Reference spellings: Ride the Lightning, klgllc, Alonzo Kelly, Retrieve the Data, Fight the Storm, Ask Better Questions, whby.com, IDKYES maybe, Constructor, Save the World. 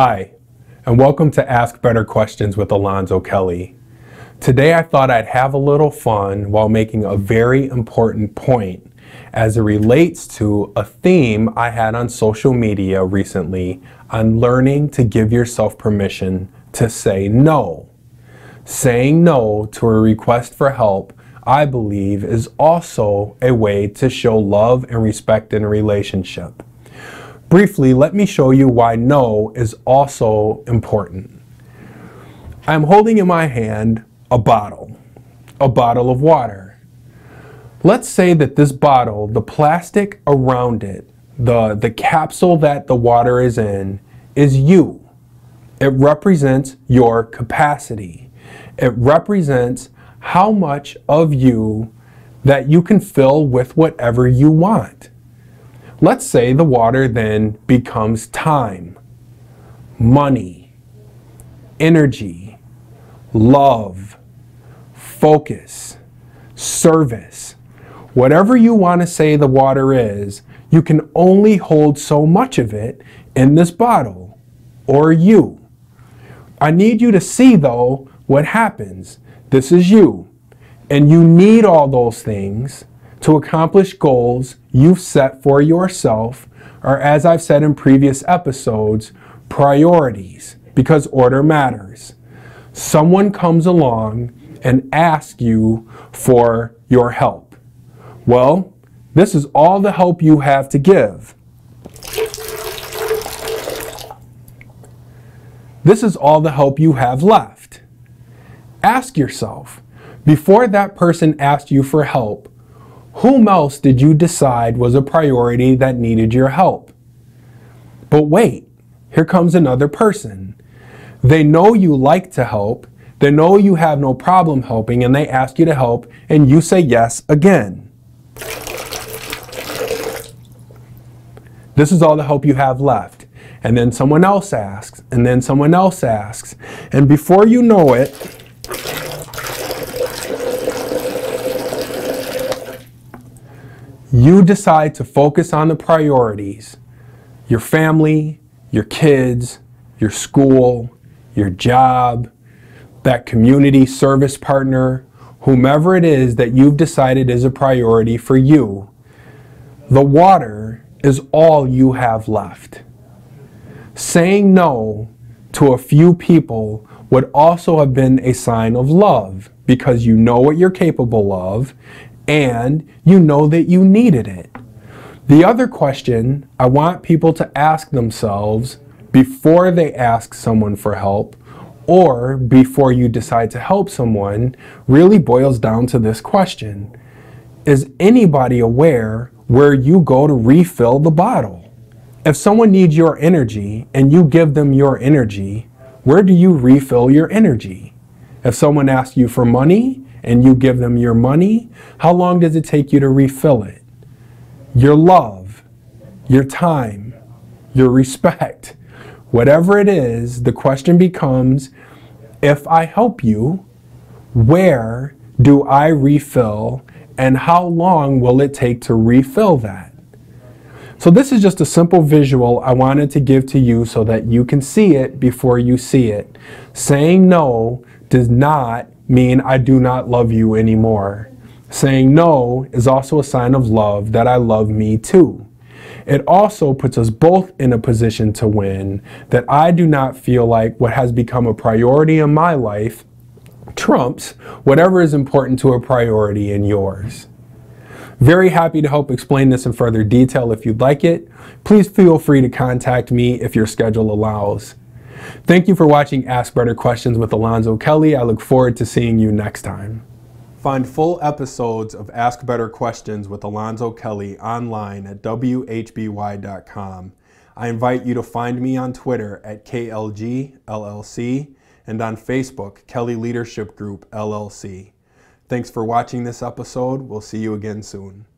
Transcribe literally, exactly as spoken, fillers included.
Hi, and welcome to Ask Better Questions with Alonzo Kelly. Today I thought I'd have a little fun while making a very important point as it relates to a theme I had on social media recently on learning to give yourself permission to say no. Saying no to a request for help, I believe, is also a way to show love and respect in a relationship. Briefly, let me show you why no is also important. I'm holding in my hand a bottle, a bottle of water. Let's say that this bottle, the plastic around it, the, the capsule that the water is in, is you. It represents your capacity. It represents how much of you that you can fill with whatever you want. Let's say the water then becomes time, money, energy, love, focus, service. Whatever you want to say the water is, you can only hold so much of it in this bottle, or you. I need you to see, though, what happens. This is you, and you need all those things to accomplish goals you've set for yourself, or, as I've said in previous episodes, priorities, because order matters. Someone comes along and asks you for your help. Well, this is all the help you have to give. This is all the help you have left. Ask yourself, before that person asked you for help, whom else did you decide was a priority that needed your help? But wait, here comes another person. They know you like to help, they know you have no problem helping, and they ask you to help, and you say yes again. This is all the help you have left. And then someone else asks, and then someone else asks, and before you know it, you decide to focus on the priorities, your family, your kids, your school, your job, that community service partner, whomever it is that you've decided is a priority for you. The water is all you have left. Saying no to a few people would also have been a sign of love, because you know what you're capable of, and you know that you needed it. The other question I want people to ask themselves before they ask someone for help, or before you decide to help someone, really boils down to this question. Is anybody aware where you go to refill the bottle? If someone needs your energy and you give them your energy, where do you refill your energy? If someone asks you for money, and you give them your money, how long does it take you to refill it? Your love, your time, your respect, whatever it is, the question becomes, if I help you, where do I refill, and how long will it take to refill that? So this is just a simple visual I wanted to give to you so that you can see it before you see it. Saying no does not mean I do not love you anymore. Saying no is also a sign of love, that I love me too. It also puts us both in a position to win, that I do not feel like what has become a priority in my life trumps whatever is important to a priority in yours. Very happy to help explain this in further detail if you'd like it. Please feel free to contact me if your schedule allows. Thank you for watching Ask Better Questions with Alonzo Kelly. I look forward to seeing you next time. Find full episodes of Ask Better Questions with Alonzo Kelly online at w h b y dot com. I invite you to find me on Twitter at K L G L L C and on Facebook, Kelly Leadership Group L L C. Thanks for watching this episode. We'll see you again soon.